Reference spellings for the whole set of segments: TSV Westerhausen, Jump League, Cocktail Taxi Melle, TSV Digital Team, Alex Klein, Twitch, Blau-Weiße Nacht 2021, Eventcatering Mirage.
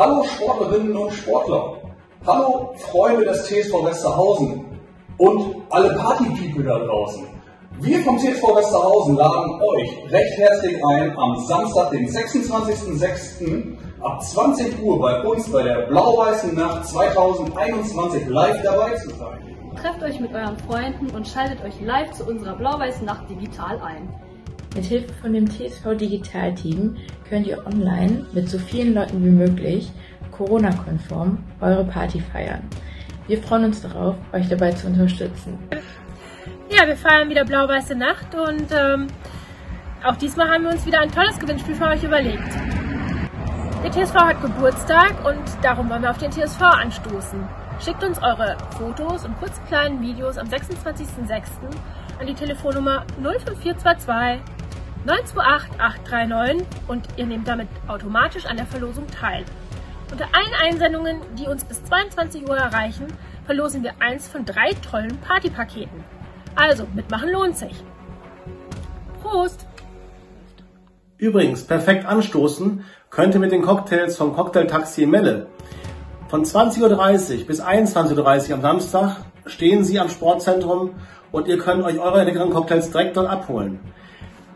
Hallo Sportlerinnen und Sportler. Hallo Freunde des TSV Westerhausen und alle Party-People da draußen. Wir vom TSV Westerhausen laden euch recht herzlich ein, am Samstag, den 26.06. ab 20 Uhr bei uns bei der Blau-Weißen Nacht 2021 live dabei zu sein. Trefft euch mit euren Freunden und schaltet euch live zu unserer Blau-Weißen Nacht digital ein. Mit Hilfe von dem TSV Digital Team könnt ihr online mit so vielen Leuten wie möglich, Corona-konform, eure Party feiern. Wir freuen uns darauf, euch dabei zu unterstützen. Ja, wir feiern wieder Blau-Weiße Nacht und auch diesmal haben wir uns wieder ein tolles Gewinnspiel für euch überlegt. Der TSV hat Geburtstag und darum wollen wir auf den TSV anstoßen. Schickt uns eure Fotos und kurz kleinen Videos am 26.06. an die Telefonnummer 05422 928 839 und ihr nehmt damit automatisch an der Verlosung teil. Unter allen Einsendungen, die uns bis 22 Uhr erreichen, verlosen wir eins von 3 tollen Partypaketen. Also, mitmachen lohnt sich. Prost! Übrigens, perfekt anstoßen könnt ihr mit den Cocktails vom Cocktail Taxi Melle. Von 20.30 Uhr bis 21.30 Uhr am Samstag stehen sie am Sportzentrum und ihr könnt euch eure leckeren Cocktails direkt dort abholen.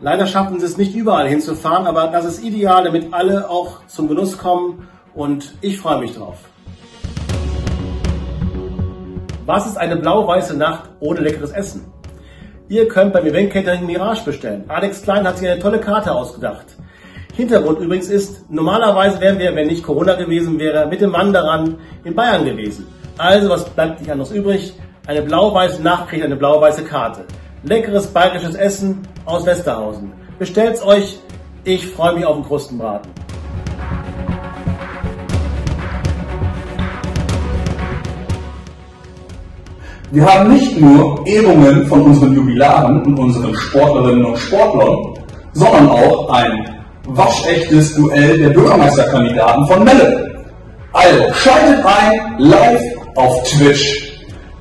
Leider schaffen sie es nicht überall hinzufahren, aber das ist ideal, damit alle auch zum Genuss kommen und ich freue mich drauf. Was ist eine blau-weiße Nacht ohne leckeres Essen? Ihr könnt beim Eventcatering Mirage bestellen. Alex Klein hat sich eine tolle Karte ausgedacht. Hintergrund übrigens ist, normalerweise wären wir, wenn nicht Corona gewesen wäre, mit dem Mann daran in Bayern gewesen. Also, was bleibt nicht anderes übrig? Eine blau-weiße Nacht kriegt eine blau-weiße Karte. Leckeres bayerisches Essen aus Westerhausen. Bestellt's euch, ich freue mich auf den Krustenbraten. Wir haben nicht nur Ehrungen von unseren Jubilaren und unseren Sportlerinnen und Sportlern, sondern auch ein waschechtes Duell der Bürgermeisterkandidaten von Melle. Also schaltet ein live auf Twitch.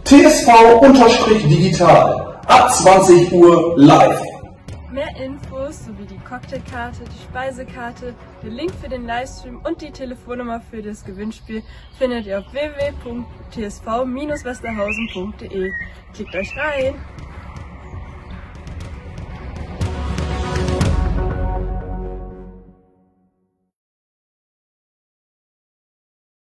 TSV-digital ab 20 Uhr live. Mehr Infos sowie die Cocktailkarte, die Speisekarte, den Link für den Livestream und die Telefonnummer für das Gewinnspiel findet ihr auf www.tsv-westerhausen.de. Klickt euch rein!